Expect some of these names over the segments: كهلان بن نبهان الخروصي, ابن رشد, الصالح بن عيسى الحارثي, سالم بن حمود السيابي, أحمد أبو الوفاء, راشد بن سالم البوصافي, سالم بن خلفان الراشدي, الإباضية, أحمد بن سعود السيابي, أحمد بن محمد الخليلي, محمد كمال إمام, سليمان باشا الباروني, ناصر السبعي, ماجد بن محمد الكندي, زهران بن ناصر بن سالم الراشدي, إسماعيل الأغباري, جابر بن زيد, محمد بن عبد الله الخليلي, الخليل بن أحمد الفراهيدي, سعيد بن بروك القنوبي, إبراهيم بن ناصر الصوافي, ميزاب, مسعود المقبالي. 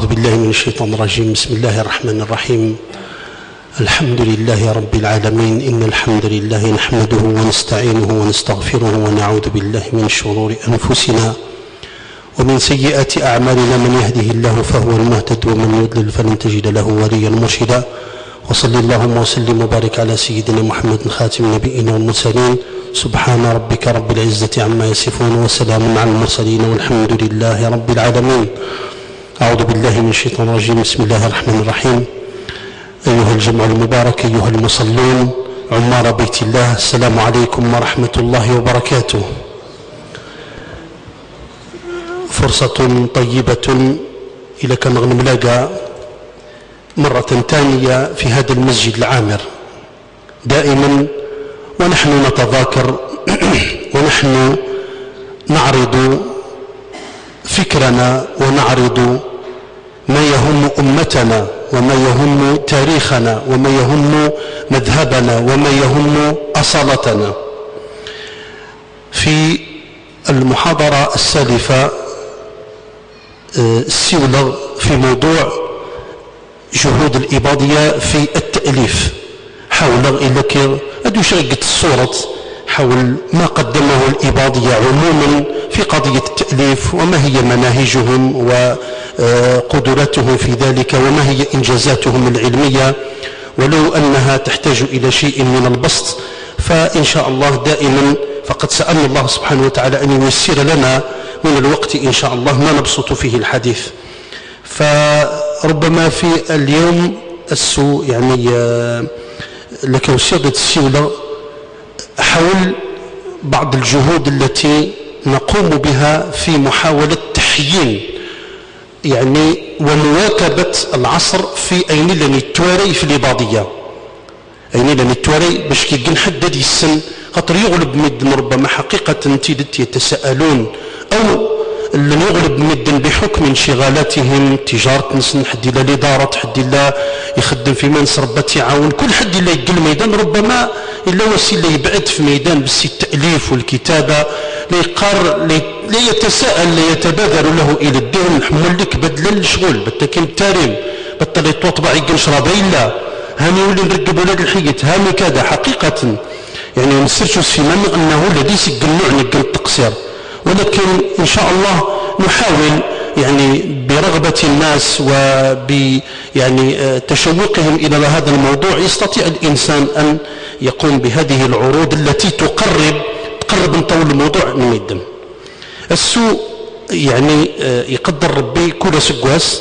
أعوذ بالله من الشيطان الرجيم. بسم الله الرحمن الرحيم. الحمد لله رب العالمين. إن الحمد لله نحمده ونستعينه ونستغفره ونعوذ بالله من شرور أنفسنا ومن سيئات أعمالنا، من يهده الله فهو المهتد ومن يضلل فلن تجد له وليا مرشدا. وصلى اللهم وسلم وبارك على سيدنا محمد خاتم النبيين والمرسلين. سبحان ربك رب العزة عما يصفون وسلام على المرسلين والحمد لله رب العالمين. أعوذ بالله من الشيطان الرجيم. بسم الله الرحمن الرحيم. أيها الجمع المبارك، أيها المصلون، عمار بيت الله، السلام عليكم ورحمة الله وبركاته. فرصة طيبة إلى كنغنم لاقى مرة ثانية في هذا المسجد العامر. دائما ونحن نتذاكر ونحن نعرض فكرنا ونعرض ما يهم أمتنا وما يهم تاريخنا وما يهم مذهبنا وما يهم أصالتنا. في المحاضرة السالفة استولغ في موضوع جهود الإباضية في التأليف، حول إلا كير أدو شرقة الصورة حول ما قدمه الإباضية عموما في قضية التأليف، وما هي مناهجهم وقدراتهم في ذلك، وما هي إنجازاتهم العلمية، ولو أنها تحتاج إلى شيء من البسط. فإن شاء الله دائما فقد سألنا الله سبحانه وتعالى أن ييسر لنا من الوقت إن شاء الله ما نبسط فيه الحديث. فربما في اليوم السو يعني لكو سيادة السيولة حول بعض الجهود التي نقوم بها في محاولة تحيين يعني ومواكبة العصر في أين لن يتواري في الإباضية، أين لن يتواري باش كيكن حدد السن خاطر يغلب مدن ربما حقيقة تيدت يتساءلون، أو لن يغلب مدن بحكم انشغالاتهم تجارة نسن حد إلا الإدارة، حد إلا يخدم في منصب ربما تعاون، كل حد إلا يقل ميدان ربما إلا وسيلة يبعد في ميدان بس التأليف والكتابة ليقار ليتساءل ليتبادر له إلى الدين نحمل لك بدل الشغل بتكين تاريم بطل توطبع يقنشرا بيلا هاني ولي نرقب ولاد الحيط هاني كذا حقيقة يعني نسرشو سيمان أنه لديس يقنعني يقن التقصير، ولكن إن شاء الله نحاول يعني برغبة الناس وب يعني تشوقهم إلى هذا الموضوع يستطيع الإنسان أن يقوم بهذه العروض التي تقرب نطول الموضوع من يدم. السوء يعني يقدر ربي كل سقواس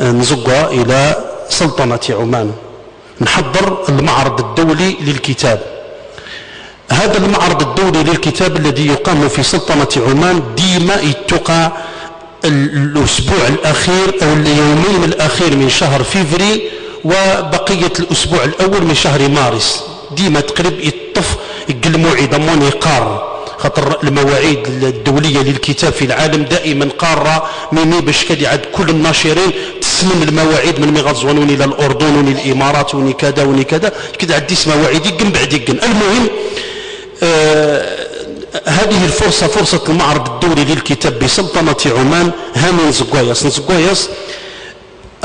نزقها إلى سلطنة عمان نحضر المعرض الدولي للكتاب. هذا المعرض الدولي للكتاب الذي يقام في سلطنة عمان ديما يتوقع الأسبوع الأخير أو اليومين الأخير من شهر فيفري وبقية الأسبوع الأول من شهر مارس، ديما تقريب يطف يقل موعد موني قار خاطر المواعيد الدولية للكتاب في العالم دائما قارة ميمي باش كدي عاد كل الناشرين تسلم المواعيد من ميغازوان إلى الأردن والإمارات ونكذا ونكذا كدي عاد ديس مواعيد يقن بعد يقن. المهم هذه الفرصة فرصة المعرض الدولي للكتاب بسلطنة عمان هامين زقواياس نزقواياس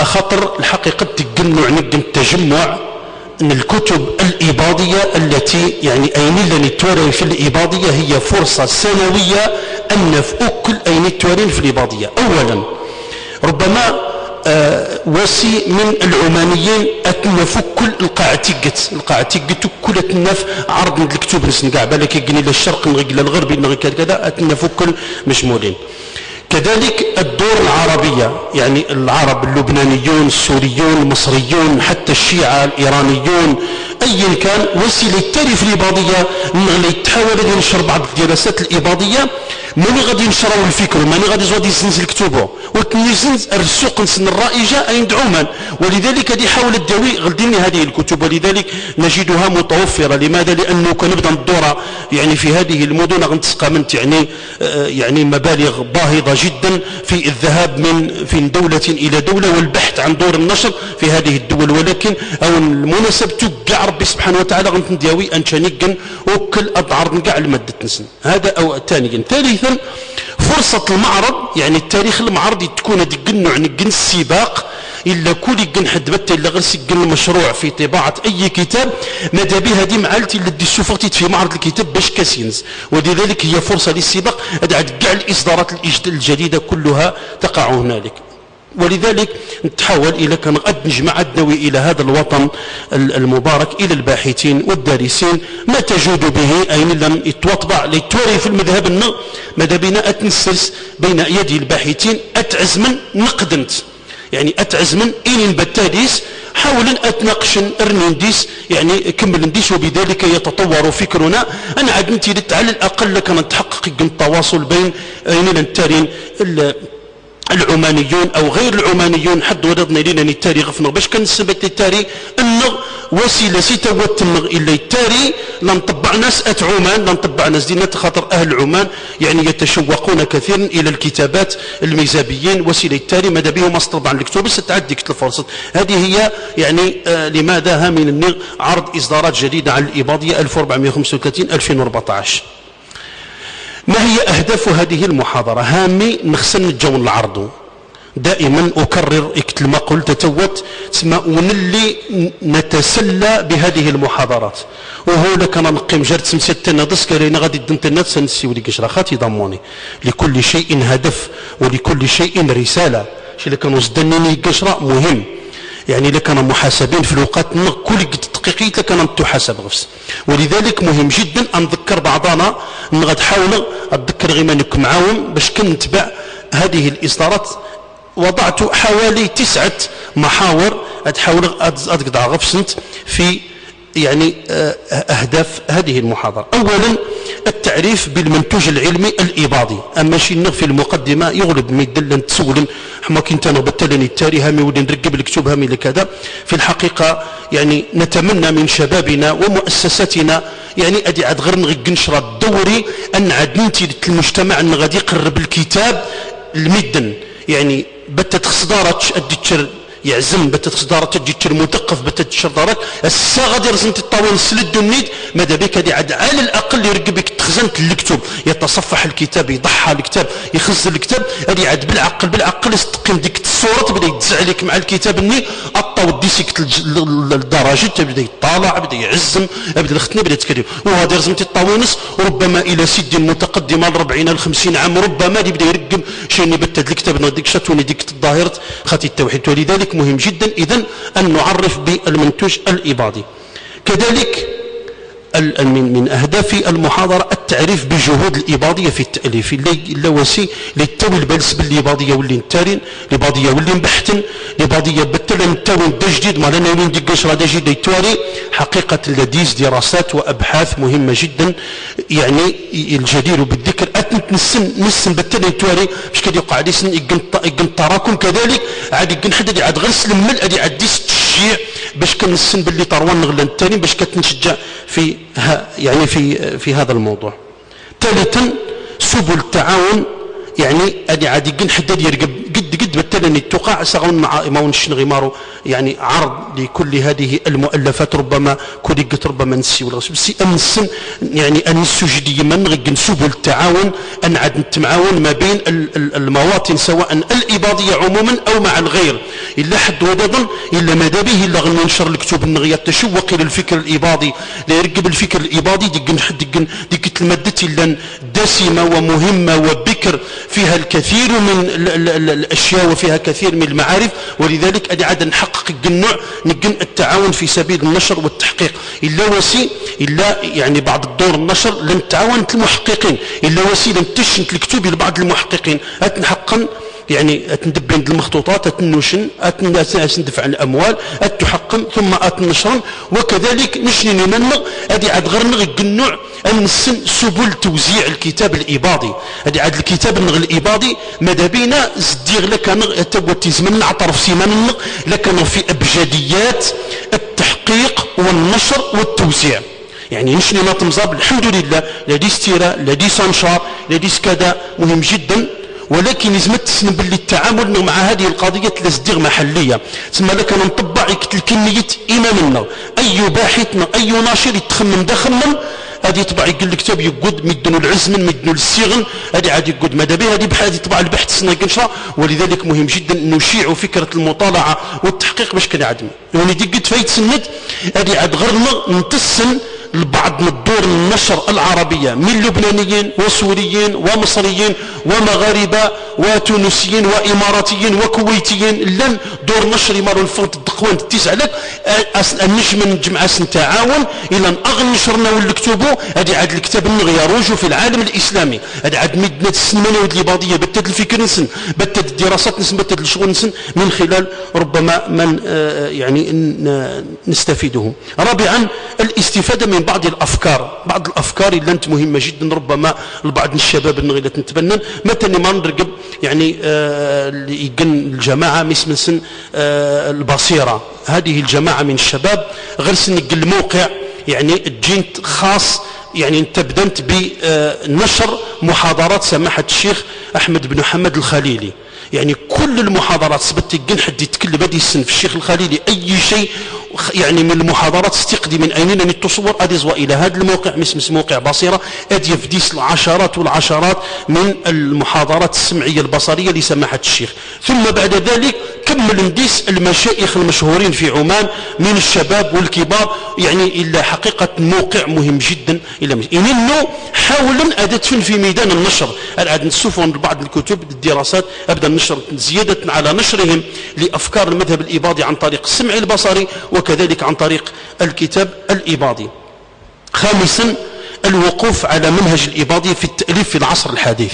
خاطر الحقيقة تجمع نقن تجمع أن الكتب الإباضية التي يعني أين لن يتورين في الإباضية هي فرصة سنوية أن في أكل أين يتورين في الإباضية. أولا ربما واسي من العمانيين اتنفوا كل القاعتيقت كل اتنف عرض من الكتب نسن كاع بالك يقني للشرق الى الغربي كذا كذا اتنفوا كل مشمولين. كذلك الدور العربيه يعني العرب اللبنانيون السوريون المصريون حتى الشيعه الايرانيون ايا كان وسيله التاريخ في الاباضيه اللي تحاول ينشر بعض الدراسات الاباضيه ماني غادي نشراو الفكر ماني غادي زواد يسنزل كتبه وتنزل السوق نسن الرائجه عند عمان، ولذلك غادي يحاول الدوي غلدني هذه الكتب ولذلك نجدها متوفره. لماذا؟ لانه كنبدا الدوره يعني في هذه المدن غنتسقى من يعني مبالغ باهظه جدا في الذهاب من من دوله الى دوله والبحث عن دور النشر في هذه الدول، ولكن او المناسب توقع ربي سبحانه وتعالى غنداوي ان شانيكن وكل اضعر كاع الماده نسن. هذا او ثانيا. ثالثا فرصة المعرض يعني التاريخ المعرض تكون دقن عن السباق إلا كل يقن حد بتا إلا غير سجن المشروع في طباعة أي كتاب ماذا بها دي معالتي اللي دي في معرض الكتاب باش كاسينز، ولذلك هي فرصة للسباق أدعت كاع الإصدارات الجديدة كلها تقع هنالك. ولذلك نتحول إلى كنغد نجمع الدوي إلى هذا الوطن المبارك إلى الباحثين والدارسين ما تجود به أين لم يتوطبع ليتوري في المذهب النغ ماذا بنا أتنسلس بين أيدي الباحثين أتعز من نقدنت يعني أتعز من إلين بتاديس حاولا أتناقشن أرننديس يعني كمل نديس وبذلك يتطور فكرنا أنا عدنتي على الأقل كان نتحقق التواصل بين أين التارين العمانيون او غير العمانيون حد ولدنا لنا التاريخ في باش كنثبت التاريخ النغ وسيله ستوت النغ الا التاري لنطبع ناس ات عمان لنطبع ناس دينا خاطر اهل عمان يعني يتشوقون كثيرا الى الكتابات الميزابيين وسيله التاري ماذا بهم طبعا الكتب ستعديك الفرصه هذه هي يعني لماذا هامين النغ عرض اصدارات جديده على الاباضيه 1435 2014 ما هي أهداف هذه المحاضرة؟ هامي نخسن الجون العرض دائما أكرر اكتل ما قلت توت تسمى ونلي نتسلى بهذه المحاضرات وهو لك أنا نقيم جارت سمسيتنا دسكرينا غادي دنتنا تسنسي وليكش رخاتي ضموني لكل شيء هدف ولكل شيء رسالة شي اللي كانوا زدنيني قشرة مهم يعني اللي كانوا محاسبين في الوقت كل دقيقة اللي كانوا تحاسب غفس ولذلك مهم جدا أن نذكر بعضنا أن غاد حاول أتذكر غير ما نكون معاهم باش كنتبع هذه الإصدارات وضعت حوالي 9 محاور أتحاول أتقطع غفسنت في يعني أهداف هذه المحاضرة. أولا التعريف بالمنتوج العلمي الإباضي أما شي نغ في المقدمة يغلب ميدلن تسولن حما كنت أنا بتلني التاريخ هامي ولي نرقب الكتب هامي لكذا في الحقيقة يعني نتمنى من شبابنا ومؤسساتنا يعني أدي عاد غير نغي نشر الدوري أن عاد ننتي المجتمع أن غادي يقرب الكتاب المدن يعني بتا تخصدارتش أدي تشر يعزم بتتصدر تجيتشر مثقف بتتشر دارك السا غادي رزنت الطاوين سلد النيد ماذا بك هذه عاد على الاقل يرقبك تخزنت الكتب يتصفح الكتاب يضحى الكتاب يخزن الكتاب هذه عاد بالعقل استقيم ديك الصوره تبدا يتزع عليك مع الكتاب اني الطاو ديسيك الدرجه تبدا يطالع بدا يعزم بدا الختني بدا تكريم وهذا رزمت الطاوينس ربما الى سد متقدمه ل 40 ل 50 عام ربما يبدا يرقب شيني بتد الكتاب ديك شاتوني ديك الظاهره خاتي التوحيد ولذلك مهم جدا إذن أن نعرف بالمنتوج الإباضي. كذلك من أهداف المحاضرة التعريف بجهود الإباضية في التأليف اللوسي للتوي البلس بالإباضية واللي نتارين الإباضية واللي نبحتن الإباضية بتلا نتاوين دا جديد ما لنا يولين ديك قشرة دا جديد يتواري حقيقة لديز دراسات وأبحاث مهمة جدا يعني الجدير بالذكر نسن بتلا يتواري باش كاد يوقع لي سن تراكم كذلك عاد يقن حد عاد غير سلم ادي عاد ديس تشجيع باش كنسن باللي طروان نغلان الثاني باش كتنشجع في يعني في هذا الموضوع. ثالثا سبل التعاون يعني ادي عاد يقن حد يرقب قد بالتالي توقع ساغون مع ماونش نغيمارو يعني عرض لكل هذه المؤلفات ربما كوليكت ربما نسي ولا سي انسن يعني ان السجدي من غير سبل التعاون ان عاد نتعاون ما بين المواطن سواء الاباضيه عموما او مع الغير الا حد وضن الا ماذا به الا غننشر الكتب النغيه تشوق الى الفكر الاباضي لا يرقب الفكر الاباضي ديك الماده الا دسمه ومهمه وبكر فيها الكثير من الاشياء وفيها كثير من المعارف ولذلك ادي عاد نحقق النوع نجن التعاون في سبيل النشر والتحقيق الا وسي الا يعني بعض الدور النشر لن تعاون المحققين الا وسي لن تشن الكتب لبعض المحققين اتنحقن يعني اتندبين المخطوطات اتنوشن اتندفع الاموال اتحقن ثم اتنشرن وكذلك نشن نمنغ ادي عاد غير نغي النوع أنسن سبل توزيع الكتاب الإباضي هذه عاد الكتاب النغ الإباضي ماذا بينا زديغ لك نغ توتي زمن نعطر في سيمان النغ لك نغ في أبجديات التحقيق والنشر والتوزيع يعني نشني ما تمزاب الحمد لله لا دي ستيرة لا دي سانشار لا دي سكادا مهم جدا ولكن لازمت تسلم باللي التعامل مع هذه القضيه لازدير محليه تسمى لك نطبع كميه ايماننا اي باحث اي ناشر يتخمم هذه يطبع يقول لك كتاب يقود مدنوا العزمن مدنوا السيغن هذه عاد يقود ماذا به هذه بحث يطبع البحث سنة قنشرة. ولذلك مهم جدا نشيع فكرة المطالعة والتحقيق باش كنعدم يعني دي قد فايت سند هذه عاد غرنا نتسن البعض من الدور النشر العربية من لبنانيين وسوريين ومصريين ومغاربة وتونسيين وإماراتيين وكويتيين لن دور نشر يمارون فوت الدقوان تتسع لك النجم نجمع سنتعاون إلى أن أغل نشرنا والكتوبو هذه عاد الكتاب النغيروج في العالم الإسلامي هذه عاد مدنة السنمانية والإباضية بتد الفكر نسن بتد الدراسات نسن بتد الشغل نسن من خلال ربما من يعني نستفيده. رابعا الاستفادة من بعض الافكار اللي انت مهمه جدا ربما لبعض الشباب اللي تنتبنن مثلا ما نرقب يعني اللي يقن الجماعه مسمسن البصيره هذه الجماعه من الشباب غير سنق الموقع يعني تجينت خاص يعني انت بدنت بنشر محاضرات سماحه الشيخ احمد بن محمد الخليلي يعني كل المحاضرات سبت يقن حد يتكلم هذه السن في الشيخ الخليلي اي شيء يعني من المحاضرات استقدي من أيننا التصور أدزوا إلى هذا الموقع مثل موقع بصيرة أدي يفديس العشرات والعشرات من المحاضرات السمعية البصرية لسماحة الشيخ. ثم بعد ذلك كمل نديس المشايخ المشهورين في عمان من الشباب والكبار يعني إلى حقيقة موقع مهم جدا إلى إنه حاولا أدتفن في ميدان النشر الآن نسوفهم بعض الكتب الدراسات أبدأ النشر زيادة على نشرهم لأفكار المذهب الإباضي عن طريق السمع البصري وكذلك عن طريق الكتاب الإباضي. خامسا الوقوف على منهج الإباضي في التأليف في العصر الحديث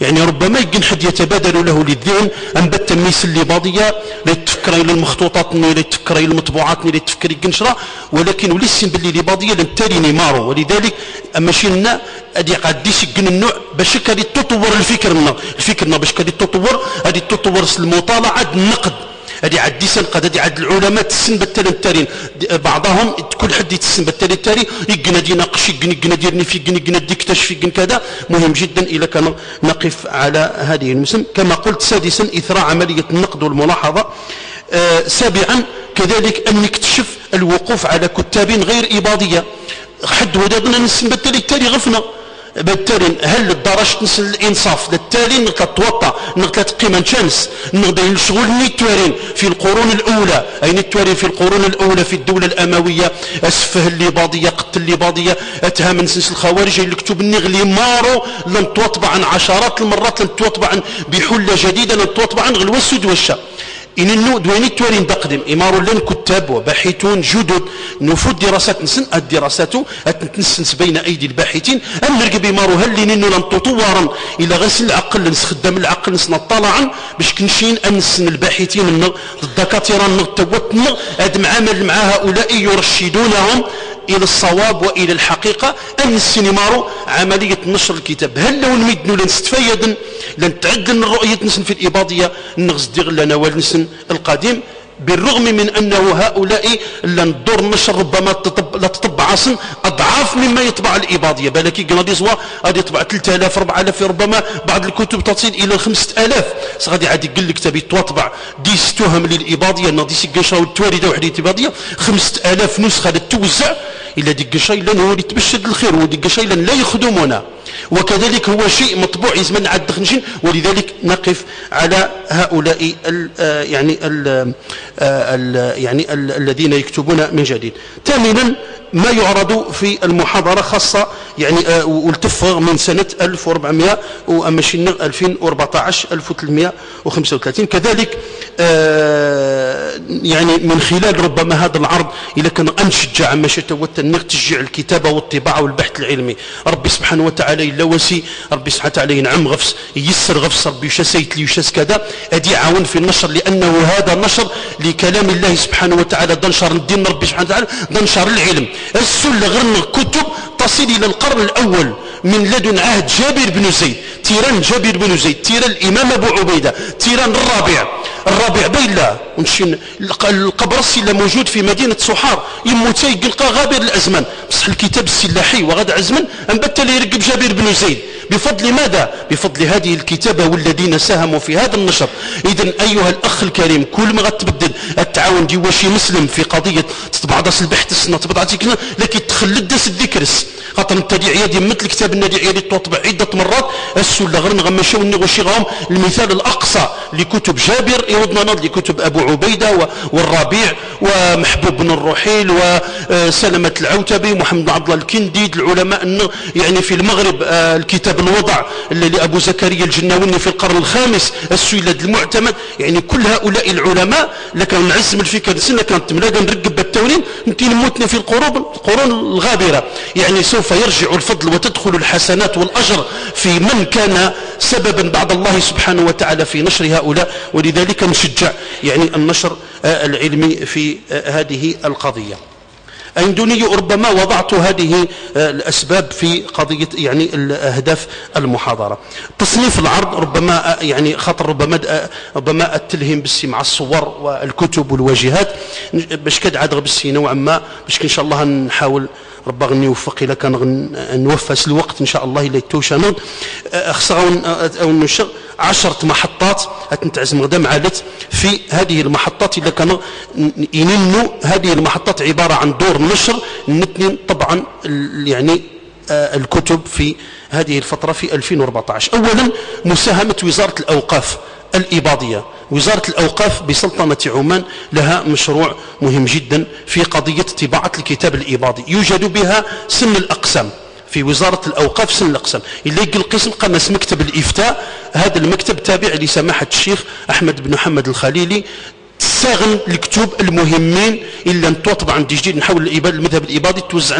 يعني ربما يمكن حد يتبادل له للذهن أن بالتميس الإباضية لا تفكر إلى المخطوطات لا تفكر إلى المطبوعات لا تفكر القنشرة ولكن ولسن باللي الإباضية لم تري نمارو ولذلك أما شلنا أدي قديش قن النوع باش كادي تطور الفكرنا باش كادي تطور هذه تطور المطالعة النقد هذه عاد ديسان قد هذه عاد العلماء تسن بالتالي التارين بعضهم كل حد يتسن بالتالي التاري يقنا يناقش يقنا يرني في يقنا يكتشف يقنا كذا مهم جدا إلى كان نقف على هذه المسم. كما قلت سادسا إثراء عملية النقد والملاحظة. سابعا كذلك أن نكتشف الوقوف على كتاب غير إباضية حد ودابنا نسن بالتالي التاري غفنا بالتالي هل الدرجة نسل الانصاف بالتالي نتوطى نغتلت قيمة شانس نغداين الشغل نيتوارين في القرون الاولى اي نيتوارين في القرون الاولى في الدوله الامويه اسفه الاباضيه قتل الاباضيه اتها من سنس الخوارج الكتب النغلي مارو لم توطبع عن عشرات المرات لم توطبع عن بحله جديده لم توطبع عن غلوه السدوشه إن النو دويني تورين دقدم إمارو لن كتاب وباحثون جدد نفوت دراسات نسن الدراسات تنسنس بين أيدي الباحثين أن نرقب إمارو هل لنو لن تطورا إلى غسل العقل نسخدم العقل نسنا طالعا باش كنشين أنسن الباحثين الدكاترة نغتوتنا أدم عمل مع هؤلاء يرشدونهم إلى الصواب وإلى الحقيقة أن السينمارو عملية نشر الكتاب هل لو نمدنو لنستفيد لنتعدل رؤية نسن في الإباضية نغزدغ لنا والنسن القديم بالرغم من أنه هؤلاء لن دور نشر ربما لا تطبع عصن أضعاف مما يطبع الإباضية بلكي قناديزوا غادي يطبع 3000 4000 ربما بعض الكتب تصل إلى 5000 غادي عاد يقول لك تبي تطبع 10 تهم للإباضية ناضيش كنشراو التواريده وحده الإباضية 5000 نسخة لتوزع إلا ديك شيلا نولي تبشد الخير وديك شيلا لا يخدمنا وكذلك هو شيء مطبوع يزمن عد خنجين. ولذلك نقف على هؤلاء ال يعني ال يعني ال الذين يكتبون من جديد. ثامنا ما يعرض في المحاضرة خاصة يعني والتفغ من سنة 1400 وأمشينا 2014 1335 كذلك يعني من خلال ربما هذا العرض إلى كان أنشجع ماشي توتنغ تشجيع الكتابة والطباعة والبحث العلمي ربي سبحانه وتعالى إلا وسي ربي سبحانه وتعالى ينعم غفص يسر غفص ربي يشسيت لي يشس كذا أدي عاون في النشر لأنه هذا نشر لكلام الله سبحانه وتعالى دنشر الدين ربي سبحانه وتعالى دنشر العلم السل غرن كتب تصل إلى القرن الأول من لدن عهد جابر بن زيد تيران جابر بن زيد تيران الإمام أبو عبيدة تيران الرابع بيلا ونشين القبرص اللي موجود في مدينة صحار يموتي يلقى غابر الأزمن بصح الكتاب السلاحي وغاد عزمن أنبت يرقب جابر بن زيد بفضل ماذا؟ بفضل هذه الكتابة والذين ساهموا في هذا النشر. إذن أيها الأخ الكريم، كل ما غتبدل التعاون ديال شي مسلم في قضية تطبع داس البحث السنة تطبع ديكنا لكن تخلد داس الذكرس خاطر التداعية ديال مثل الكتاب النادعية اللي تطبع عدة مرات السلة غير نغمشاو نغشيغهم المثال الأقصى لكتب جابر يردنا ناض لكتب أبو عبيدة والربيع ومحبوب بن الرحيل وسلمة العوتبي محمد بن عبد الله الكندي العلماء يعني في المغرب الكتاب الوضع اللي لأبو زكريا الجناوي في القرن الخامس السيلاد المعتمد يعني كل هؤلاء العلماء اللي كانوا نعزم الفكر سنة كانت ملاقا نرقب بالتورين نتين موتنا في القرون الغابرة يعني سوف يرجع الفضل وتدخل الحسنات والأجر في من كان سببا بعد الله سبحانه وتعالى في نشر هؤلاء. ولذلك نشجع يعني النشر العلمي في هذه القضية. أيندوني ربما وضعت هذه الأسباب في قضية يعني الأهداف المحاضرة. تصنيف العرض ربما يعني خاطر ربما التلهم بالسي مع الصور والكتب والواجهات باش كتعاد بالسي نوعا ما باش إن شاء الله نحاول ربا غني يوفق إلا كان نوفس الوقت إن شاء الله إلا يتوشى نوض أو نشغ 10 محطات تنتعزم غدا مع في هذه المحطات إلا كانوا ينمو هذه المحطات عبارة عن دور نشر نتنين طبعا يعني الكتب في هذه الفترة في 2014. أولا مساهمة وزارة الأوقاف الإباضية. وزارة الأوقاف بسلطنة عمان لها مشروع مهم جدا في قضية طباعة الكتاب الإباضي. يوجد بها سن الأقسام في وزارة الأوقاف سن الأقسام اللي يلقي القسم قمص مكتب الإفتاء. هذا المكتب تابع لسماحة الشيخ أحمد بن محمد الخليلي تستغل الكتب المهمين إلا أنتوا طبعا جديد نحاول المذهب الإباضي توزع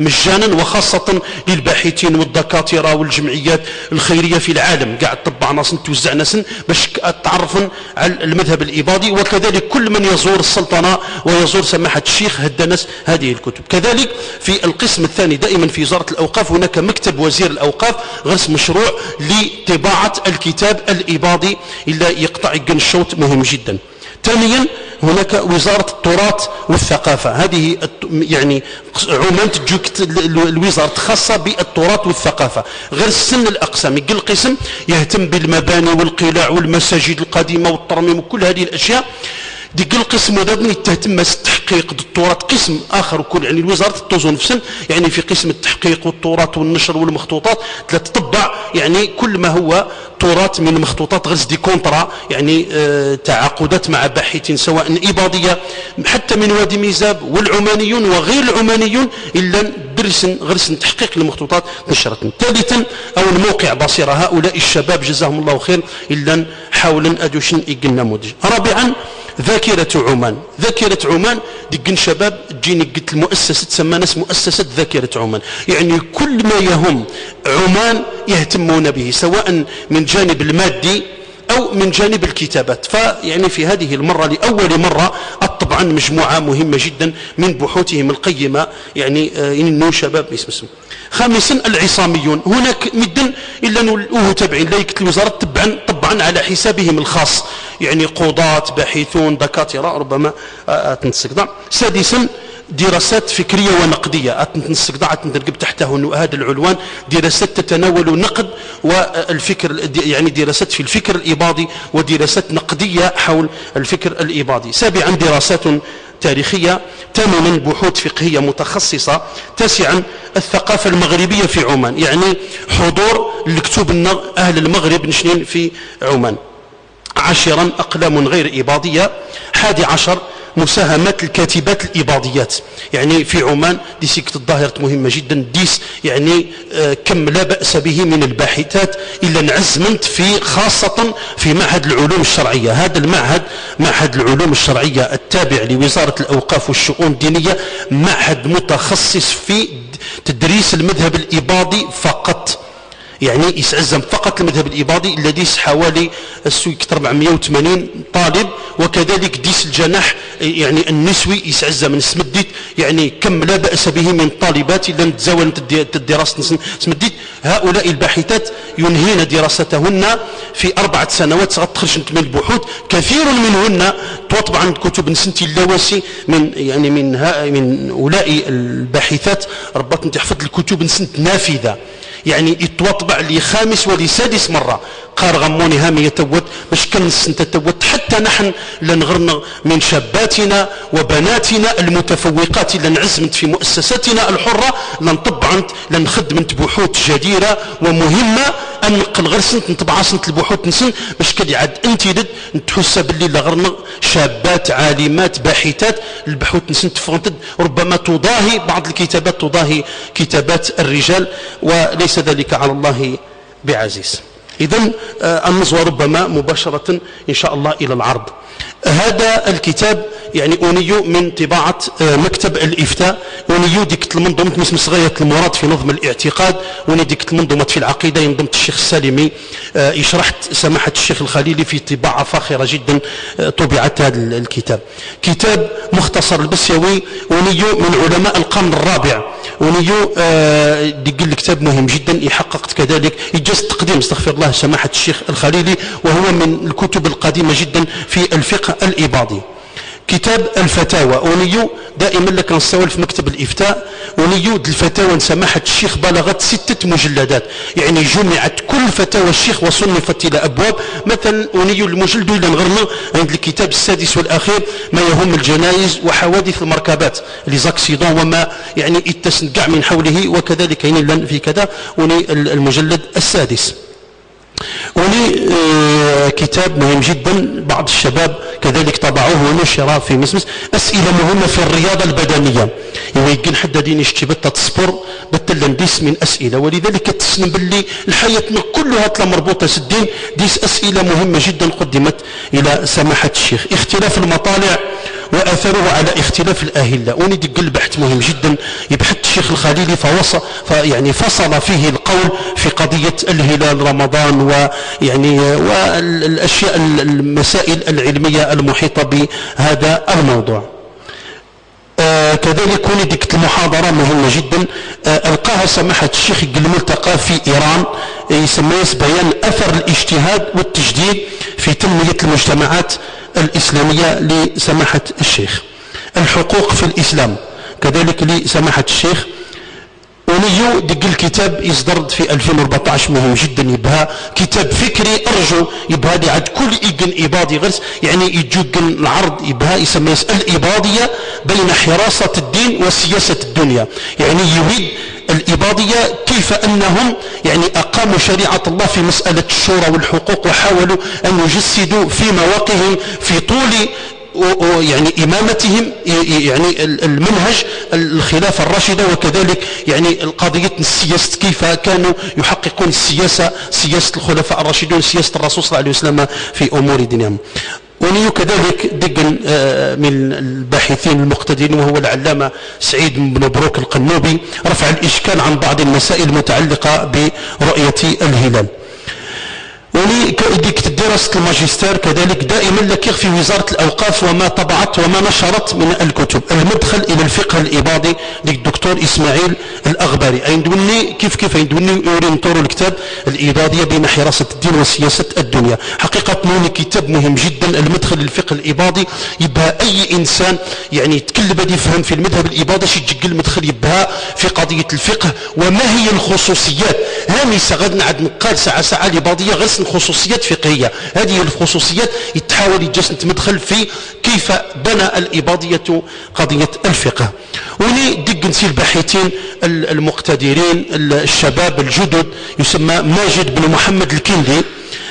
مجانا وخاصة للباحثين والدكاترة والجمعيات الخيرية في العالم قاعد طبع ناس توزع ناس باش تعرفن على المذهب الإباضي. وكذلك كل من يزور السلطنة ويزور سماحة الشيخ هدى ناس هذه الكتب. كذلك في القسم الثاني دائما في وزارة الأوقاف هناك مكتب وزير الأوقاف غرس مشروع لطباعة الكتاب الإباضي إلا يقطع الشوط مهم جدا. ثانيا هناك وزارة التراث والثقافة. هذه يعني عمان تجوك الوزارة خاصة بالتراث والثقافة غير سن الأقسام كل قسم يهتم بالمباني والقلاع والمساجد القديمة والترميم وكل هذه الأشياء دي كل قسم وذابني تهتم بالتحقيق التراث. قسم آخر وكل يعني الوزارة تتوزن في سن يعني في قسم التحقيق والتراث والنشر والمخطوطات تطبع يعني كل ما هو تراث من مخطوطات غرس دي كونترا يعني تعاقدات مع باحثين سواء إباضية حتى من وادي ميزاب والعمانيون وغير العمانيون إلا درسن غرسن تحقيق المخطوطات نشرة. ثالثا أو الموقع بصيرة هؤلاء الشباب جزاهم الله خير إلا حاولن أدوشن إيجي النموذج. رابعا ذاكرة عمان. ذاكرة عمان ديكن شباب تجيني قلت المؤسسة تسمى ناس مؤسسة ذاكرة عمان يعني كل ما يهم عمان يهتمون به سواء من جانب المادي أو من جانب الكتابات. فيعني في هذه المرة لأول مرة طبعا مجموعة مهمة جدا من بحوثهم القيمة يعني إنه شباب اسمه. خامسا العصاميون. هناك مدا إلا أنه تابعين لا يكتل الوزارة طبعا على حسابهم الخاص يعني قضاة باحثون دكاترة ربما تنسقطع. سادسا دراسات فكرية ونقدية تنسقطع تنرقب تحته هذا العنوان دراسات تتناول نقد والفكر يعني دراسات في الفكر الإباضي ودراسات نقدية حول الفكر الإباضي. سابعا دراسات تاريخية. ثامنا بحوث فقهية متخصصة. تاسعا الثقافة المغربية في عمان يعني حضور الكتب أهل المغرب نشنين في عمان. عاشرا أقلام غير إباضية. حادي عشر مساهمات الكاتبات الإباضيات يعني في عمان دي سكت الظاهرة مهمة جدا ديس يعني كم لا بأس به من الباحثات إلا انعزمت في خاصة في معهد العلوم الشرعية. هذا المعهد معهد العلوم الشرعية التابع لوزارة الأوقاف والشؤون الدينية معهد متخصص في تدريس المذهب الإباضي فقط يعني يسعزم فقط المذهب الإباضي الذي حوالي 480 طالب. وكذلك ديس الجناح يعني النسوي يسعزم سمديت يعني كم لا بأس به من طالبات إلا تزاول الدراسة سمديت. هؤلاء الباحثات ينهين دراستهن في 4 سنوات تخرج من البحوث كثير منهن توطبع عن كتب نسنتي اللواسي من يعني من هؤلاء الباحثات ربما تحفظ الكتب نسنت نافذة يعني يتوطبع لي خامس ولي سادس مرة قار غموني هامي يتوت باش كنس انت توت حتى نحن لنغرنا من شاباتنا وبناتنا المتفوقات لنعزمت في مؤسساتنا الحرة لنطبعنت لنخدمت بحوث جديرة ومهمة ان نقل غير سنت نطبع سنت البحوث نسن باش كد عاد انت دد نتحس باللي لغرنا شابات عالمات باحثات البحوث نسن تفرنتد ربما تضاهي بعض الكتابات تضاهي كتابات الرجال وليس ذلك على الله بعزيز. إذن النظرة ربما مباشرة إن شاء الله إلى العرض. هذا الكتاب يعني أونيو من طباعة مكتب الإفتاء، أونيو ديك المنظومة مثل صغيرة المراد في نظم الاعتقاد، أوني ديك المنظومة في العقيدة ينظمة الشيخ السالمي، يشرح سماحة الشيخ الخليلي في طباعة فاخرة جدا طبعت هذا الكتاب. كتاب مختصر البسيوي، أونيو من علماء القرن الرابع، أونيو ديك الكتاب مهم جدا يحقق كذلك يجاز التقديم استغفر الله سماحة الشيخ الخليلي، وهو من الكتب القديمة جدا في الفقه الإباضي. كتاب الفتاوى أونيو دائما اللي كنستاول في مكتب الإفتاء، أونيو الفتاوى سماحة الشيخ بلغت 6 مجلدات، يعني جمعت كل فتاوى الشيخ وصنفت إلى أبواب. مثلا أونيو المجلد اللي نغرنا عند الكتاب السادس والأخير ما يهم الجنائز وحوادث المركبات ليزاكسيدون وما يعني اتسن كاع من حوله، وكذلك يعني في كذا أوني المجلد السادس. ولي كتاب مهم جدا بعض الشباب كذلك طبعوه ونشره في مسمس، اسئله مهمه في الرياضه البدنيه، يمكن حد دين اشتبت تصبر بتلن ديس من اسئله، ولذلك تسلم باللي حياتنا كلها تلا مربوطه سدين ديس اسئله مهمه جدا قدمت الى سماحه الشيخ. اختلاف المطالع واثره على اختلاف الاهله، وندق البحث مهم جدا يبحث الشيخ الخليلي يعني فصل فيه القول في قضيه الهلال رمضان ويعني والاشياء المسائل العلميه المحيطه بهذا الموضوع. كذلك وندق المحاضره مهمه جدا القاها سماحه الشيخ الملتقى في ايران يسميه بيان اثر الاجتهاد والتجديد في تنميه المجتمعات الإسلامية لسماحة الشيخ. الحقوق في الإسلام كذلك لسماحة الشيخ. أونيو دق الكتاب يصدر في 2014 مهم جدا يبها كتاب فكري أرجو يبها لعد كل إيقن إباضي غرس يعني يجوقن العرض يبها يسميه الإباضية بين حراسة الدين وسياسة الدنيا، يعني يريد الإباضية كيف أنهم يعني أقاموا شريعة الله في مسألة الشورى والحقوق وحاولوا أن يجسدوا في مواقعهم في طول يعني إمامتهم يعني المنهج الخلافة الراشدة، وكذلك يعني القضية السياسة كيف كانوا يحققون السياسة سياسة الخلفاء الراشدون سياسة الرسول صلى الله عليه وسلم في أمور دينهم. ونيو كذلك دقن من الباحثين المقتدرين وهو العلامة سعيد بن بروك القنوبي رفع الإشكال عن بعض المسائل المتعلقة برؤية الهلال. ولديك دراسة الماجستير كذلك دائما لك في وزارة الأوقاف وما طبعت وما نشرت من الكتب. المدخل إلى الفقه الإباضي ديك الدكتور إسماعيل الأغباري أيندوني كيف أيندوني أورينتور الكتاب الإباضية بين حراسة الدين وسياسة الدنيا. حقيقة مهم كتاب مهم جدا المدخل للفقه الإباضي، يبها أي إنسان يعني يتكلم بده يفهم في المذهب الإباضي شي يجيك المدخل يبها في قضية الفقه وما هي الخصوصيات هامسة غد نعد نقال ساعة الإباضية غير خصوصيات فقهية، هذه الخصوصيات يتحاول يجسد مدخل في كيف بنى الإباضية قضية الفقه. ولي دق نسير الباحثين المقتدرين الشباب الجدد يسمى ماجد بن محمد الكندي.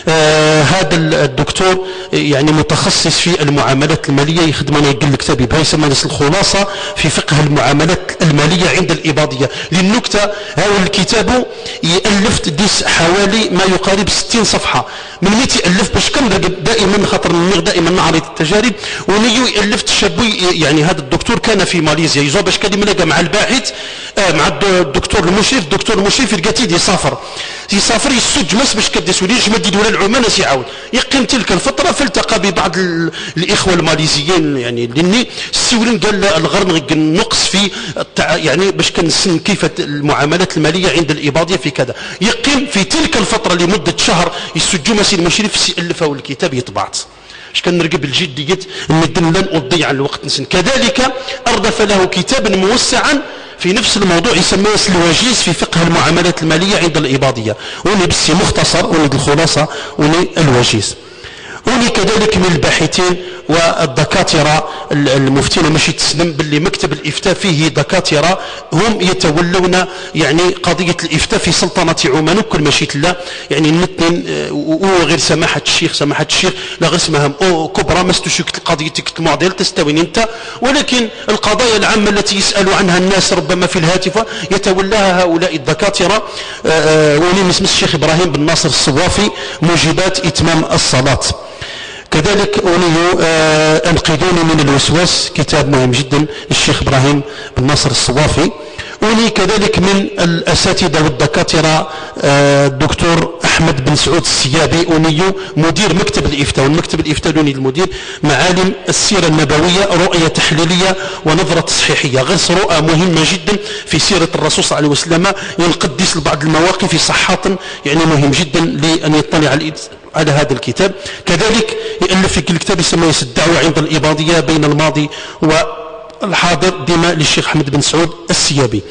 هذا الدكتور يعني متخصص في المعاملات المالية يخدم أنا يقول الكتاب يبغى يسمى الخلاصة في فقه المعاملات المالية عند الإباضية. للنكتة هذا الكتاب يألفت ديس حوالي ما يقارب 60 صفحة من 200 ألف باش كنضرب دائما خاطر دائما نعرض التجارب. ونيو ألفت شابوي يعني هذا الدكتور كان في ماليزيا يزور باش كان يلاقى مع الباحث مع الدكتور المشرف، الدكتور المشرف لقى تيدي يسافر يسج مس باش كدير سوليش ما دير ولا العمانه سيعاود. يقيم تلك الفتره فالتقى ببعض الاخوه الماليزيين يعني لني السولين قال الغرن النقص في يعني باش كنسن كيف المعاملات الماليه عند الاباضيه في كذا. يقيم في تلك الفتره لمده شهر يسجوا مسير المشرف سي الفوا الكتاب يطبعت باش كنرقب الجديه من لن اضيع الوقت نسن. كذلك اردف له كتابا موسعا في نفس الموضوع يسمى السلواجيس في فقه المعاملات المالية عند الإباضية. وني بس مختصر وني الخلاصة وني الواجيس. وني كذلك من الباحثين والدكاترة المفتين ماشي تسلم باللي مكتب الإفتاء فيه دكاترة هم يتولون يعني قضية الإفتاء في سلطنة عمان وكل ماشي لا يعني نتن وغير سماحة الشيخ لا غير اسمها كبرى مستشوك القضية تكت المعضلة تستوين انت، ولكن القضايا العامة التي يسأل عنها الناس ربما في الهاتف يتولاها هؤلاء الدكاترة. ولي اسم الشيخ إبراهيم بن ناصر الصوافي موجبات إتمام الصلاة. كذلك أولي أنقذوني من الوسواس كتاب مهم جدا للشيخ إبراهيم بن ناصر الصوافي. أولي كذلك من الأساتذة والدكاترة الدكتور أحمد بن سعود السيابي أولي مدير مكتب الإفتاء، والمكتب الإفتاء لوني المدير معالم السيرة النبوية رؤية تحليلية ونظرة تصحيحية، غير رؤى مهمة جدا في سيرة الرسول صلى الله عليه وسلم ينقدس لبعض المواقف صحة يعني مهم جدا لأن يطلع على هذا الكتاب. كذلك يؤلف في الكتاب يسمى الدعوة عند الإباضية بين الماضي والحاضر ديما للشيخ أحمد بن سعود السيابي.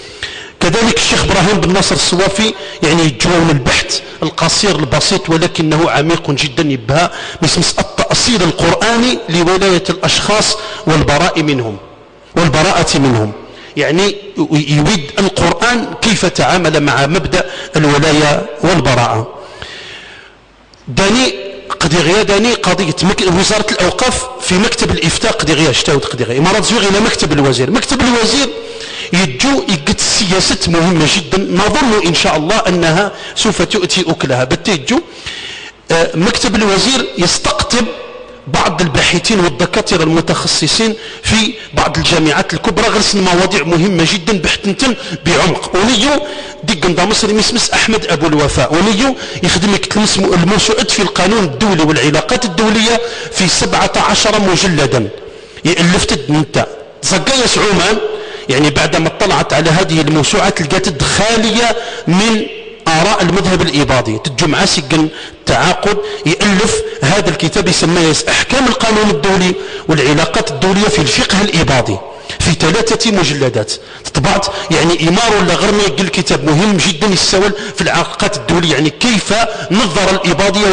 كذلك الشيخ إبراهيم بن ناصر الصوافي يعني يتجول البحث القصير البسيط ولكنه عميق جدا يبها باسم التأصيل القرآني لولاية الأشخاص والبراءة منهم، يعني يريد القرآن كيف تعامل مع مبدأ الولاية والبراءة. قضية قضية وزارة الأوقاف في مكتب الإفتاء قضية إمارات زويغ إلى مكتب الوزير يجو يقد السياسة مهمة جدا، نظن إن شاء الله أنها سوف تؤتي أكلها. بالتيجو مكتب الوزير يستقطب بعض الباحثين والدكاترة المتخصصين في بعض الجامعات الكبرى غرس مواضيع مهمة جدا بحثنتن بعمق. وليو ديك ندا مصري مسمس أحمد أبو الوفاء وليو يخدم كتلمس الموسوعة في القانون الدولي والعلاقات الدولية في 17 مجلدا يألفت نتا زقايس عمان، يعني بعدما اطلعت على هذه الموسوعة لقات خالية من آراء المذهب الإباضي. تجمع سجن التعاقد يألف هذا الكتاب يسميه أحكام القانون الدولي والعلاقات الدولية في الفقه الإباضي في 3 مجلدات طبعت، يعني إمارة ولا غير ما يقول كتاب مهم جدا يسول في العلاقات الدولية، يعني كيف نظر الإباضية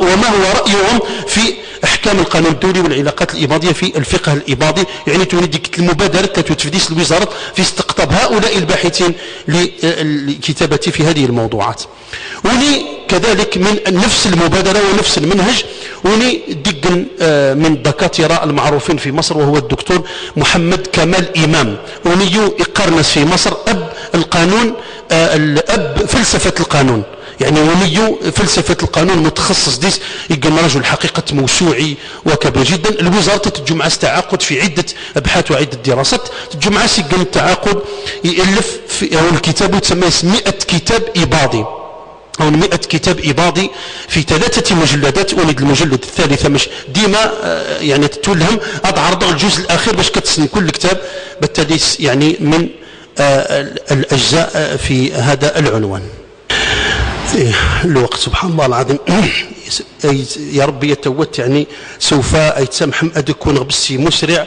وما هو رأيهم في أحكام القانون الدولي والعلاقات الإباضية في الفقه الإباضي. يعني تريد المبادرة تتفديس الوزارة في استقطاب هؤلاء الباحثين للكتابة في هذه الموضوعات. ولي كذلك من نفس المبادرة ونفس المنهج وني دق من الدكاترة المعروفين في مصر وهو الدكتور محمد كمال إمام ونيو يقرنس في مصر أب القانون أب فلسفة القانون، يعني ونيو فلسفة القانون متخصص ديس يقن رجل حقيقة موسوعي وكبير جدا. الوزارة تتجمع تعاقد في عدة أبحاث وعدة دراسات تتجمع يقن التعاقد يألف في أو الكتاب وتسميه 100 كتاب إباضي أو 100 كتاب إباضي في 3 مجلدات. ولد المجلد 3 مش ديما يعني تتولهم أضعرضوا الجزء الأخير باش كتسن كل كتاب بالتالي يعني من الأجزاء في هذا العنوان. الوقت سبحان الله العظيم يا ربي يتوت يعني سوف يتسامح أدكون غبسي مسرع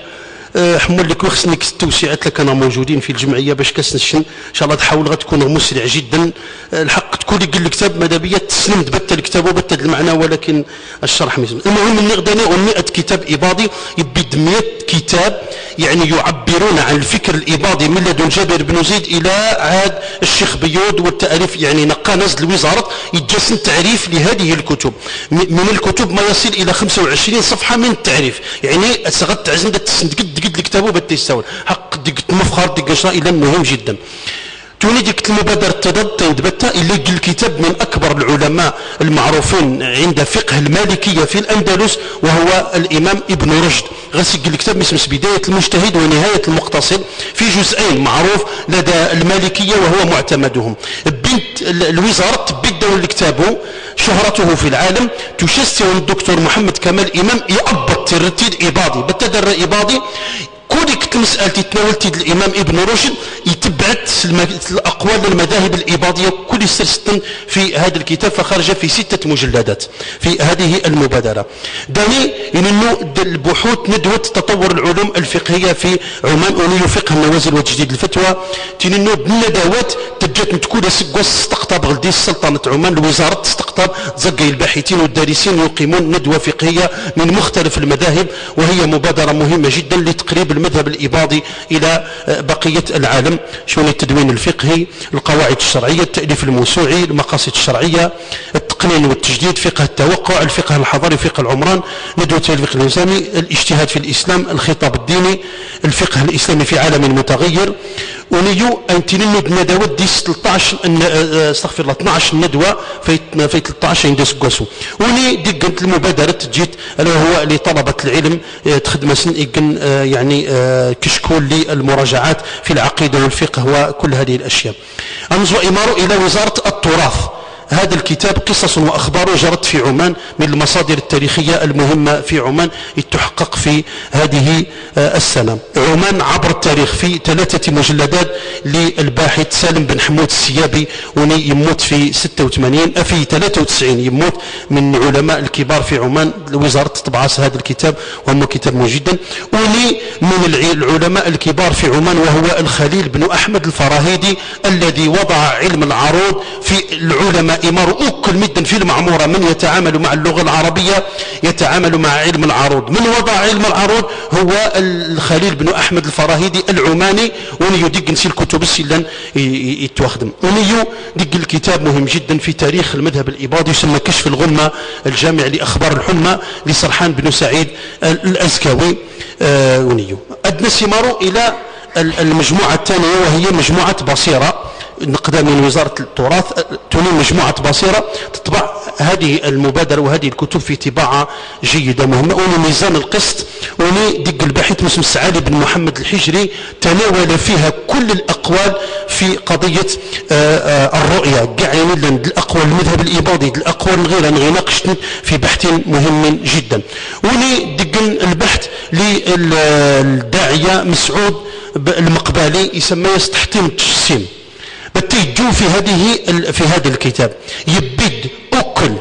حمول لك وخصني التوسيعات اللي كانوا موجودين في الجمعيه باش كنسشن ان شاء الله تحاول غتكون مسرع جدا. الحق تكون يقول الكتاب ماذا بيا تسلم تبت الكتاب وبت المعنى ولكن الشرح مزمن. المهم اني غدا ناول 100 كتاب اباضي يبيد 100 كتاب يعني يعبرون عن الفكر الاباضي من لدن جابر بن زيد الى عهد الشيخ بيود والتاليف، يعني نقانز الوزاره يتجسن تعريف لهذه الكتب. من الكتب ما يصل الى 25 صفحه من التعريف، يعني غتعزم تسند قد الكتاب باش تستاول حق ديك مفخر ديك قشره الى مهم جدا. توني ديك المبادره تدبتا اللي قال الكتاب من اكبر العلماء المعروفين عند فقه المالكيه في الاندلس وهو الامام ابن رشد، غسق الكتاب اسمه بدايه المجتهد ونهايه المقتصد في جزئين معروف لدى المالكيه وهو معتمدهم. بنت الوزاره تبدا الكتاب شهرته في العالم تشسع الدكتور محمد كمال امام يأبط الترتيب اباضي بتدر اباضي كودك ديك المسألة تتناول الإمام ابن رشد يتبعت الأقوال المذاهب الإباضية كل سلسلة في هذا الكتاب، فخرج في 6 مجلدات في هذه المبادرة. داني إنه البحوث ندوة تطور العلوم الفقهية في عمان أولي فقه النوازل وتجديد الفتوى تنينو بندوات تجات نتكون سقوس استقطاب غلدي سلطنة عمان الوزارة استقطاب تزقي الباحثين والدارسين يقيمون ندوة فقهية من مختلف المذاهب، وهي مبادرة مهمة جدا لتقريب المذهب الإباضي إلى بقية العالم شؤون التدوين الفقهي، القواعد الشرعية، التأليف الموسوعي، المقاصد الشرعية، التقنين والتجديد، فقه التوقع، الفقه الحضري، فقه العمران، ندوة الفقه الإسلامي، الاجتهاد في الإسلام، الخطاب الديني، الفقه الإسلامي في عالم متغير. ونيو أن تنند ندوات دي 13 استغفر الله 12 ندوة في 13 يندس كوسو. وني ديك قلت المبادرة تجيت ألا هو لطلبة العلم تخدم سن يعني كشكول للمراجعات في العقيدة والفقه وكل هذه الأشياء. أنزو إمارو إلى وزارة التراث. هذا الكتاب قصص وأخبار جرت في عمان من المصادر التاريخية المهمة في عمان يتحقق في هذه السنة. عمان عبر التاريخ في 3 مجلدات للباحث سالم بن حمود السيابي، وني يموت في 86 في 93 يموت، من علماء الكبار في عمان. الوزارة تطبعس هذا الكتاب وهو كتاب مهم جدا، وني من العلماء الكبار في عمان وهو الخليل بن أحمد الفراهيدي الذي وضع علم العروض في العلماء إمارة أكل مدا في المعمورة، من يتعامل مع اللغة العربية يتعامل مع علم العروض. من وضع علم العروض هو الخليل بن أحمد الفراهيدي العماني، ونيو ديك نسي الكتب السلان يتواخدم. ونيو ديك الكتاب مهم جدا في تاريخ المذهب الإباضي يسمى كشف الغمة، الجامع لأخبار الحمى لسرحان بن سعيد الأزكاوي. ونيو أدنى سمارو إلى المجموعة الثانية وهي مجموعة بصيرة نقدم من وزارة التراث تنين مجموعة بصيرة تطبع هذه المبادرة وهذه الكتب في طباعة جيدة مهمة. وني ميزان القسط، وني دق الباحث مسم السعادي بن محمد الحجري تناول فيها كل الأقوال في قضية الرؤية، كاع يعني الأقوال المذهب الإباضي الأقوال غير انغلاقش في بحث مهم جدا. وني دق البحث للداعية مسعود المقبالي يسمى تحطيم التجسيم، تيجوا في هذه في هذا الكتاب يبيد أكل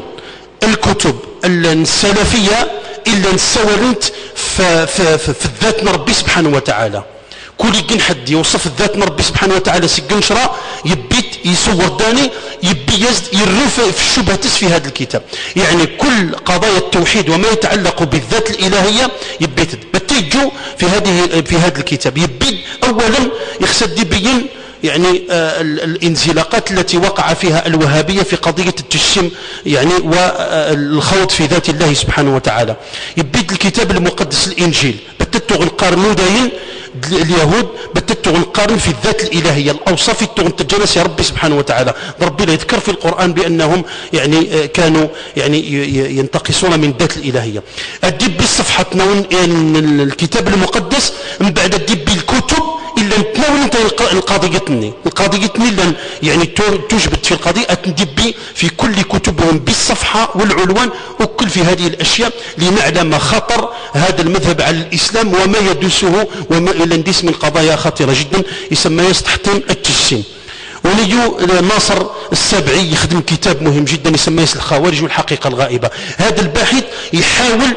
الكتب السلفية إلا نسولت في الذات ربي سبحانه وتعالى. كل جن حد يوصف الذات ربي سبحانه وتعالى سجن شراء يبيد يصور داني يبي يزد يرف في الشبهة في هذا الكتاب، يعني كل قضايا التوحيد وما يتعلق بالذات الإلهية يبيد بتيجوا في هذه في هذا الكتاب. يبيد أولا يقصد يبين يعني الانزلاقات التي وقع فيها الوهابية في قضية التجسيم يعني والخوض في ذات الله سبحانه وتعالى. يبيد الكتاب المقدس الإنجيل بتتغ القرن داين اليهود بتتغ القرن في الذات الإلهية الأوصاف التغن تجلس يا ربي سبحانه وتعالى. ربي لا يذكر في القرآن بأنهم يعني كانوا يعني ينتقصون من ذات الإلهية. أدب بالصفحة تنون الكتاب المقدس، من بعد أدب بالكتب إلا نتناول أنت القضيتني لأن يعني تجبد في القضية أتندبي في كل كتبهم بالصفحة والعنوان وكل في هذه الأشياء لنعلم خطر هذا المذهب على الإسلام وما يدسه وما يندس من قضايا خطيرة جدا يسمى يستحطم التجسيم. ونيو ناصر السبعي يخدم كتاب مهم جدا يسمى الخوارج والحقيقة الغائبة. هذا الباحث يحاول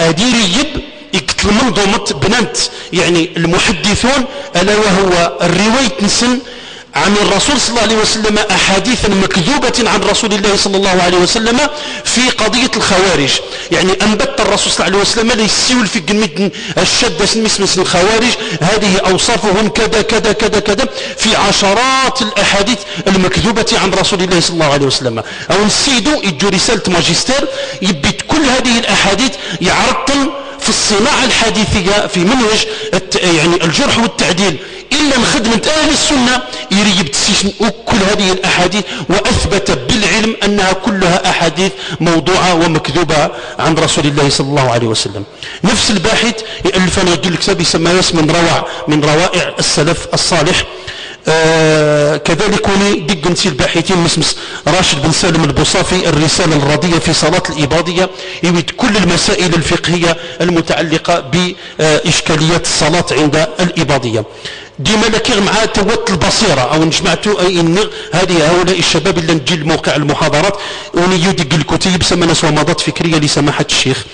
أديريب يقتل منظومة بنات يعني المحدثون ألا وهو الرواية نسن عن الرسول صلى الله عليه وسلم أحاديثا مكذوبة عن رسول الله صلى الله عليه وسلم في قضية الخوارج. يعني أنبت الرسول صلى الله عليه وسلم ليسيول في قمة الشدة مثل الخوارج هذه أوصافهم كذا كذا كذا كذا في عشرات الأحاديث المكذوبة عن رسول الله صلى الله عليه وسلم. أو نسيدو يجو رسالة ماجستير يبيت كل هذه الأحاديث يعرضن في الصناعة الحديثية في منهج يعني الجرح والتعديل إلا من خدمة أهل السنة يريب تسيشن وكل هذه الأحاديث وأثبت بالعلم أنها كلها أحاديث موضوعة ومكذوبة عن رسول الله صلى الله عليه وسلم. نفس الباحث يألف أنا أقول لك سبي سماه من روائع السلف الصالح كذلك ولي دقنتي الباحثين مسمس راشد بن سالم البوصافي الرسالة الرضية في صلاة الإباضية يريد كل المسائل الفقهية المتعلقة بإشكاليات الصلاة عند الإباضية. ديما لكي مع توت البصيرة او نجمعتو اي ان هذه هؤلاء الشباب اللي نجي لموقع المحاضرات ونيدق الكتيب سمنس ومضات فكرية لسماحة الشيخ.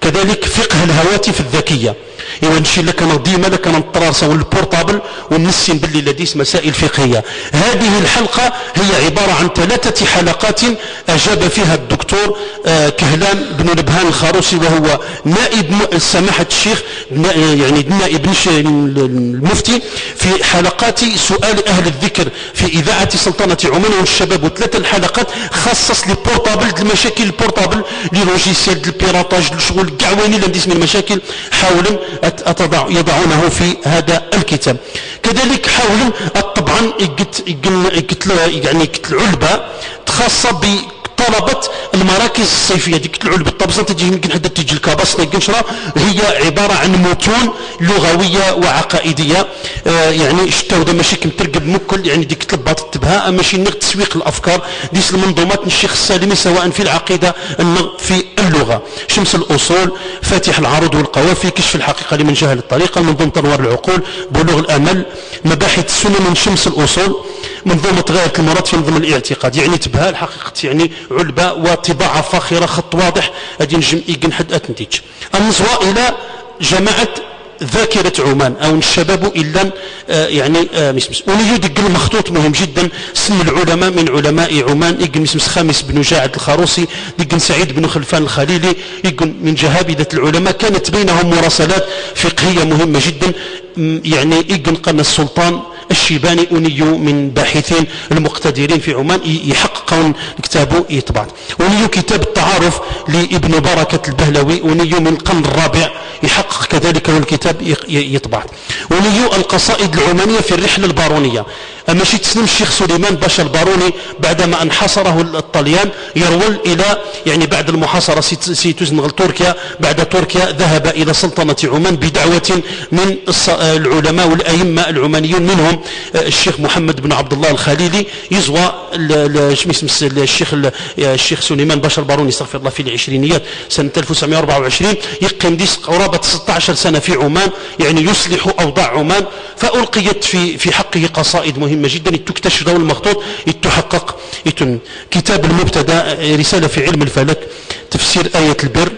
كذلك فقه الهواتف الذكية ايوا نشي لك انا ديما لك انا نطراسو البورطابل ونسين باللي لديس مسائل فقهية. هذه الحلقة هي عبارة عن 3 حلقات اجاب فيها الدكتور كهلان بن نبهان الخاروسي وهو نائب سماحة الشيخ يعني نائب المفتي في حلقات سؤال أهل الذكر في إذاعة سلطنة عمان والشباب، و3 حلقات خصص للبورتابل المشاكل البورتابل للوجيسيال البيراطاج الشغل كاع وين اللي عندي من المشاكل حاولوا يضعونه في هذا الكتاب. كذلك حاولوا طبعا يعني العلبة خاصة ب طلبة المراكز الصيفية ديك العلبة الطبسة تجي يمكن حتى تجي الكاباس هي عبارة عن متون لغوية وعقائدية يعني شتاودا ماشي كم ترقب مكل يعني ديك تلباط تبها ماشي نغ تسويق الافكار ديس المنظومات الشيخ السالمي سواء في العقيدة في اللغة شمس الاصول فاتح العروض والقوافي كشف الحقيقة لمن جهل الطريقة منظومة انوار العقول بلوغ الامل مباحث السنة من شمس الاصول منظومة غاية المراد في نظم الاعتقاد يعني تبها الحقيقة يعني علبة وطباعة فاخرة خط واضح هذه نجم إيقن حد أتنتيج. النظرة إلى جماعة ذاكرة عمان أو الشباب إلا يعني ونجد المخطوط مهم جدا سن العلماء من علماء عمان يقن خامس بن جاعد الخاروسي يقن سعيد بن خلفان الخليلي يقن من جهابذة العلماء كانت بينهم مراسلات فقهية مهمة جدا يعني يقن قن السلطان الشيباني أونيو من باحثين المقتدرين في عمان يحققون كتابه يطبع. أونيو كتاب التعارف لابن بركة البهلوي أونيو من القرن الرابع يحقق كذلك والكتاب يطبع. أونيو القصائد العمانية في الرحلة البارونية ماشي تسلم الشيخ سليمان باشا الباروني بعدما انحصره الطليان يرول الى يعني بعد المحاصره سيتوزنغل تركيا بعد تركيا ذهب الى سلطنه عمان بدعوه من العلماء والائمه العمانيون منهم الشيخ محمد بن عبد الله الخليلي يزوى الشيخ سليمان باشا الباروني استغفر الله في العشرينيات سنه 1924 يقيم ديس قرابه 16 سنه في عمان يعني يصلح اوضاع عمان فالقيت في حقه قصائد مهمه جدا تكتشف ضوء المخطوط يتحقق كتاب المبتدا رساله في علم الفلك تفسير ايه البر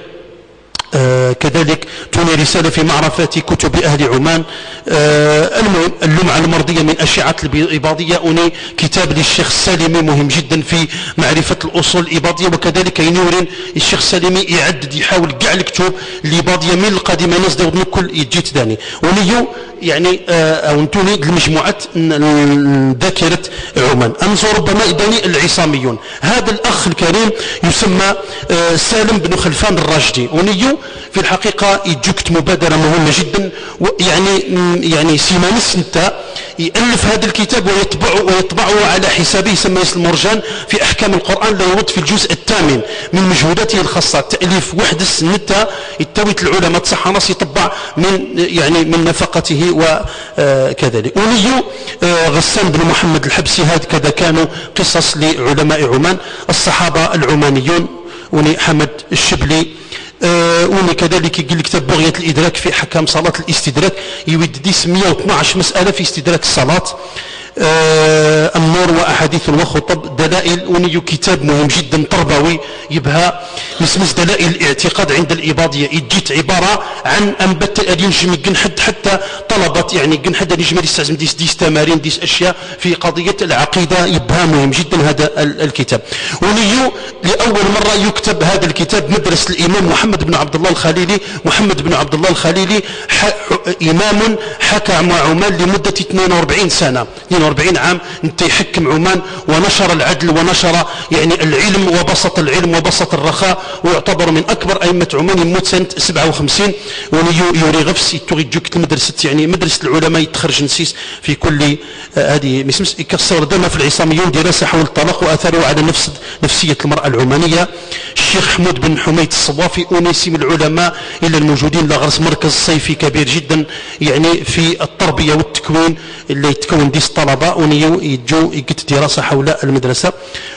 كذلك توني رساله في معرفه كتب اهل عمان المهم اللمعه المرضيه من اشعه الاباضيه اوني كتاب للشيخ السالمي مهم جدا في معرفه الاصول الاباضيه وكذلك ينورين الشيخ السالمي يعدد يحاول كاع الكتب الاباضيه من القديمه ناس داود كل يجي تداني ونيو يعني او نتوني لمجموعه ذاكره عمان. انظر ربما اذاني العصاميون هذا الاخ الكريم يسمى سالم بن خلفان الراشدي ونيو في الحقيقه يجكت مبادره مهمه جدا يعني سيمانس انت يالف هذا الكتاب ويطبعه على حسابه يسمى المرجان في احكام القران لا يرد في الجزء الثامن من مجهوداته الخاصه تاليف وحده سنتها يتويت العلماء تصح ناس يطبع من يعني من نفقته وكذلك. ونيو غسان بن محمد الحبسي هكذا كانوا قصص لعلماء عمان الصحابه العمانيون وني حمد الشبلي وني كذلك يقول كتاب بغية الإدراك في أحكام صلاة الاستدراك يود ديس 112 مسألة في استدراك الصلاة النور وأحاديث وخطب دلائل وني كتاب مهم جدا تربوي يبها مسمس دلائل الاعتقاد عند الإباضية يجيت عبارة عن أنبت الأنجم جنحد حتى طلبت يعني جنحد الأنجم يستعزم ديس تمارين ديس أشياء في قضية العقيدة يبها مهم جدا هذا الكتاب. وني لأول مرة يكتب هذا الكتاب مدرسة الإمام محمد بن عبد الله الخليلي. محمد بن عبد الله الخليلي إمام حكى مع عمان لمدة 42 سنة 42 عام انت يحكم عمان ونشر العدل ونشر يعني العلم وبسط العلم وبسط الرخاء ويعتبر من اكبر ائمه عمان يموت سنه 57 ويوري غفس يتوجك مدرسه يعني مدرسه العلماء يتخرج نسيس في كل هذه مسمس كسر دم في العصاميون دراسه حول الطلاق واثاره على نفسيه المراه العمانيه. الشيخ حمود بن حميد الصوافي أنيسي من العلماء إلى الموجودين لغرس مركز صيفي كبير جدا يعني في التربية والتكوين اللي يتكون ديس الطلبة ونيو يجو يقد دراسة حول المدرسة.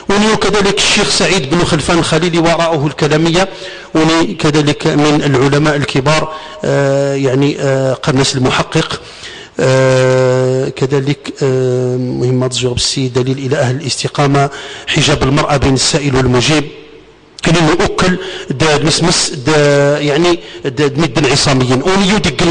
ونيو كذلك الشيخ سعيد بن خلفان الخليلي وراءه الكلامية، وني كذلك من العلماء الكبار يعني قرنس المحقق، كذلك مهمات الجربسي، دليل إلى أهل الاستقامة، حجاب المرأة بين السائل والمجيب، كلمة أكل دا مسمس دا يعني دا مد العصاميين. ونيو ديك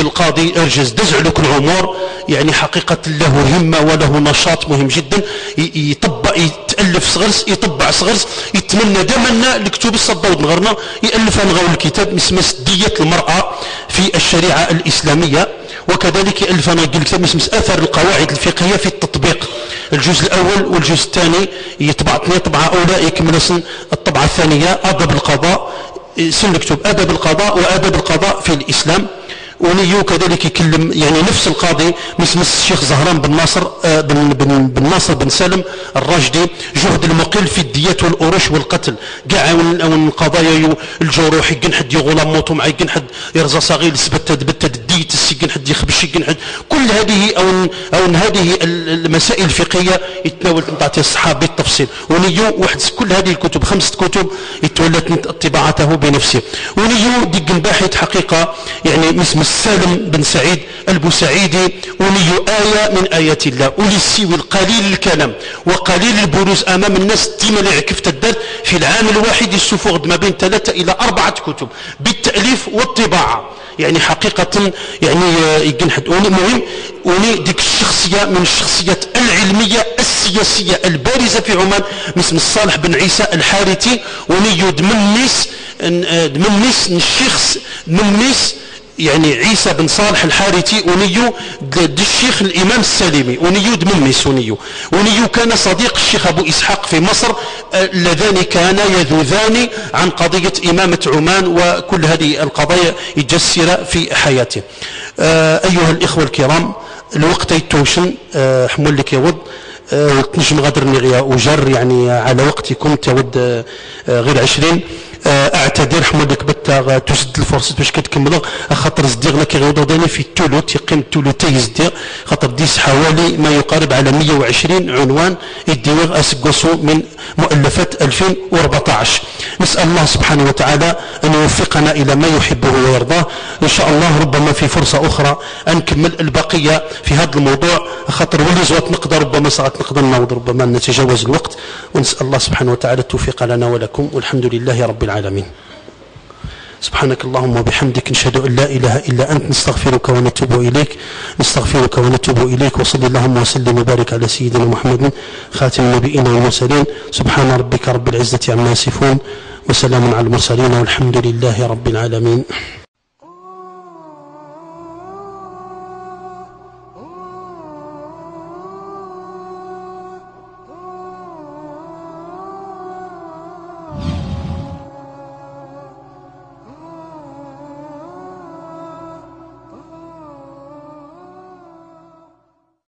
القاضي أرجز دزع لك العمر يعني حقيقة له همة وله نشاط مهم جدا، يتألف صغرس يطبع صغرس، يتمنى دائما الكتب الصدود نغرنا يألف نغاو الكتاب مسمس دية المرأة في الشريعة الإسلامية، وكذلك يألف الكتاب مسمس أثر القواعد الفقهية في التطبيق، الجزء الأول والجزء الثاني يطبع اثنين طبعة أولى، يكمل الطبعة الثانية أدب القضاء، سن كتب أدب القضاء وأدب القضاء في الإسلام. ونيو كذلك يكلم يعني نفس القاضي مسمس الشيخ زهران بن ناصر بن سالم الراشدي، جهد المقل في الديات والأورش والقتل، كاع أون القضايا الجروح يكن حد يغلموطو مع يكن حد يرزا صغير سبت تبتت ديت يكن حد يخبش يكن حد، كل هذه أون هذه المسائل الفقهية يتناول تعطي الصحابة بالتفصيل. ونيو واحد كل هذه الكتب 5 كتب يتولت طباعته بنفسه. ونيو ديك الباحث حقيقة يعني مسمس السالم بن سعيد البوسعيدي، ولي آية من آيات الله، ولي السيوي القليل الكلام وقليل البروز أمام الناس، ديما اللي عكفت الدرس في العام الواحد يستفوق ما بين 3 إلى 4 كتب بالتأليف والطباعة، يعني حقيقة يعني يجنحد. المهم وني ديك الشخصية من الشخصيات العلمية السياسية البارزة في عمان اسم الصالح بن عيسى الحارثي، وني دمنيس الشيخ دمنيس يعني عيسى بن صالح الحارثي، ونيو الشيخ الامام السالمي، ونيو دمنيس ونيو كان صديق الشيخ ابو اسحاق في مصر، اللذان كان يذوذان عن قضيه امامه عمان وكل هذه القضايا الجسره في حياته. ايها الاخوه الكرام، الوقت يتوشن حمول لك يود تنجم غادر نغيا وجر يعني على وقتكم تود غير 20 اعتذر حمودك بتا تسد الفرصه باش كتكملوا، خاطر صديقنا كيغيضوا داني في الثلث يقيم الثلثي صديق، خاطر ديس حوالي ما يقارب على 120 عنوان الديوغ اسكوسو من مؤلفات 2014. نسال الله سبحانه وتعالى ان يوفقنا الى ما يحبه ويرضاه، ان شاء الله ربما في فرصه اخرى نكمل البقيه في هذا الموضوع، خاطر ولي زوات نقدر ربما ساعات نقدر نوض ربما نتجاوز الوقت، ونسال الله سبحانه وتعالى التوفيق لنا ولكم، والحمد لله رب العالمين. سبحانك اللهم وبحمدك، نشهد أن لا إله إلا أنت، نستغفرك ونتوب إليك، وصل اللهم وسلم وبارك على سيدنا محمد خاتم النبيين والمرسلين. سبحان ربك رب العزة عما يصفون، وسلام على المرسلين، والحمد لله رب العالمين.